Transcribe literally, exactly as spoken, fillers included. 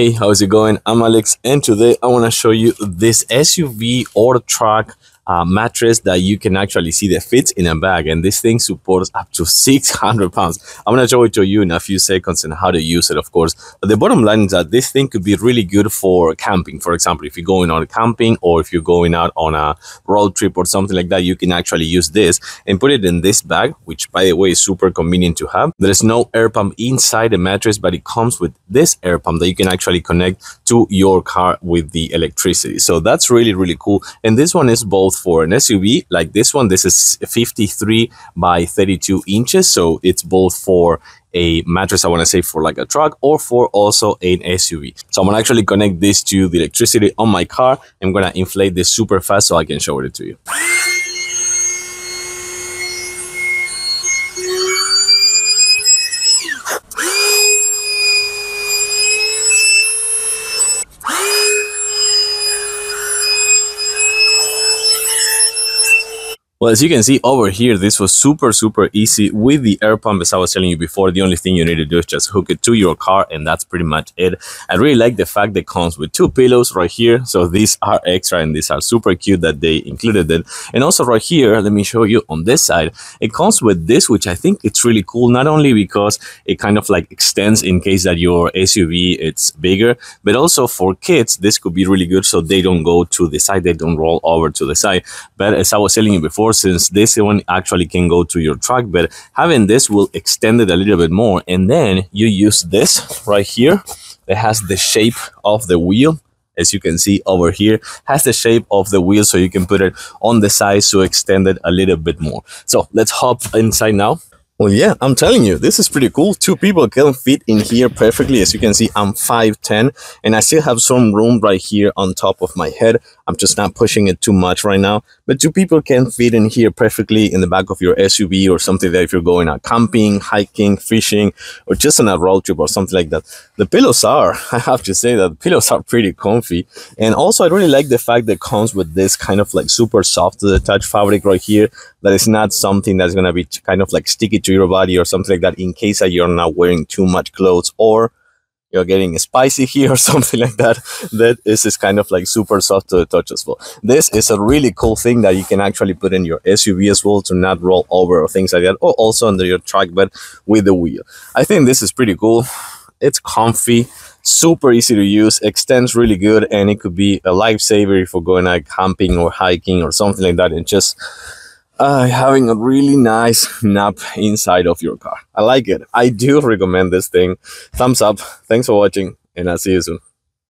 Hey, how's it going? I'm Alex, and today I want to show you this S U V or truck uh, mattress that you can actually see that fits in a bag, and this thing supports up to six hundred pounds. I'm going to show it to you in a few seconds and how to use it, of course. But the bottom line is that this thing could be really good for camping. For example, if you're going on a camping or if you're going out on a road trip or something like that, you can actually use this and put it in this bag, which, by the way, is super convenient to have. There is no air pump inside the mattress, but it comes with this air pump that you can actually actually connect to your car with the electricity. So that's really, really cool. And this one is both for an S U V like this one. This is fifty-three by thirty-two inches. So it's both for a mattress, I want to say, for like a truck, or for also an S U V. So I'm going to actually connect this to the electricity on my car. I'm going to inflate this super fast so I can show it to you. Well, as you can see over here, this was super, super easy with the air pump. As I was telling you before, the only thing you need to do is just hook it to your car, and that's pretty much it. I really like the fact that it comes with two pillows right here. So these are extra, and these are super cute that they included it. And also right here, let me show you on this side. It comes with this, which I think it's really cool, not only because it kind of like extends in case that your S U V it's bigger, but also for kids, this could be really good so they don't go to the side, they don't roll over to the side. But as I was telling you before, since this one actually can go to your truck, but having this will extend it a little bit more, and then you use this right here that has the shape of the wheel. As you can see over here, has the shape of the wheel, so you can put it on the side to extend it a little bit more. So let's hop inside now. Well, yeah, I'm telling you, this is pretty cool. Two people can fit in here perfectly. As you can see, I'm five ten, and I still have some room right here on top of my head. I'm just not pushing it too much right now. But two people can fit in here perfectly in the back of your S U V or something, that if you're going out camping, hiking, fishing, or just on a road trip or something like that. The pillows are, I have to say that the pillows are pretty comfy. And also, I really like the fact that it comes with this kind of like super soft to the touch fabric right here. That is not something that's going to be kind of like sticky to your body or something like that, in case that you're not wearing too much clothes or you're getting spicy here or something like that. That is just kind of like super soft to the touch as well. This is a really cool thing that you can actually put in your S U V as well to not roll over or things like that, or also under your truck bed with the wheel. I think this is pretty cool. It's comfy, super easy to use, extends really good, and it could be a lifesaver if you're going out camping or hiking or something like that, and just Uh, having a really nice nap inside of your car. I like it. I do recommend this thing. Thumbs up. Thanks for watching, and I'll see you soon.